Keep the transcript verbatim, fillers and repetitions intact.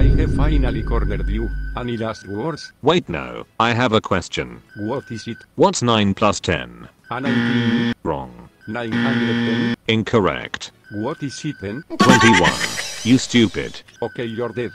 I have finally cornered you. Any last words? Wait, no, I have a question. What is it? What's nine plus ten? A nineteen. Wrong. nine hundred ten? Incorrect. What is it then? twenty-one. You stupid. Okay, you're dead.